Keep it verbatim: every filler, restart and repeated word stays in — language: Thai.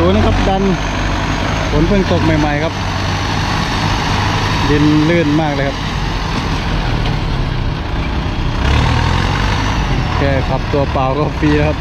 ศูนย์นะครับดันฝนเพิ่งตกใหม่ๆครับดินลื่นมากเลยครับแค่ขับตัวเปล่าก็ฟรีครับ